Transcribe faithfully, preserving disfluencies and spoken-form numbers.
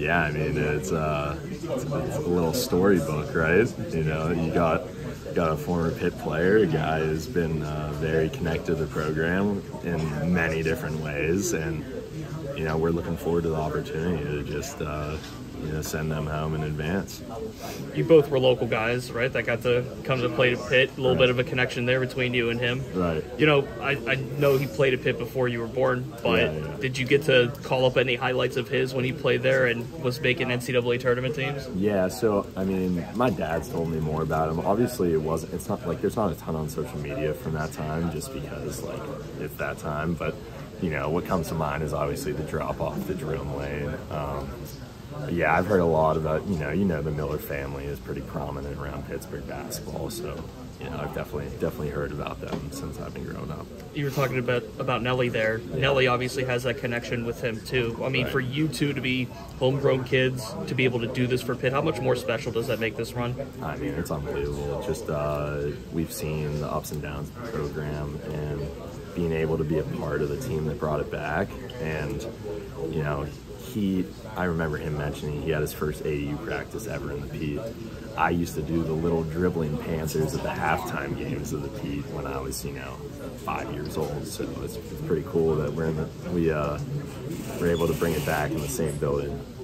Yeah, I mean, it's, uh, it's, it's a little storybook, right? You know, you got got a former Pitt player, a guy who's been uh, very connected to the program in many different ways, and, you know, we're looking forward to the opportunity to just, uh, you know, send them home in advance. You both were local guys, right, that got to come to play at Pitt, a little right. bit of a connection there between you and him. Right. You know, I, I know he played at Pitt before you were born, but yeah, yeah. did you get to call up any highlights of his when he played there and was making N C double A tournament teams? Yeah, so, I mean, my dad's told me more about him. Obviously, it wasn't, it's not, like, there's not a ton on social media from that time just because, like, it's that time, but, you know, what comes to mind is obviously the drop off the drum lane. Um, Yeah, I've heard a lot about, you know, you know the Miller family is pretty prominent around Pittsburgh basketball, so, you know, I've definitely definitely heard about them since I've been growing up. You were talking about, about Nelly there. Yeah. Nelly obviously has that connection with him, too. I mean, right. for you two to be homegrown kids, to be able to do this for Pitt, how much more special does that make this run? I mean, it's unbelievable. Just uh, we've seen the ups and downs of the program, and being able to be a part of the team that brought it back, and, you know, He, I remember him mentioning he had his first A A U practice ever in the Pete. I used to do the little dribbling pantsers at the halftime games of the Pete when I was, you know, five years old. So it's pretty cool that we're in the, we uh, were able to bring it back in the same building.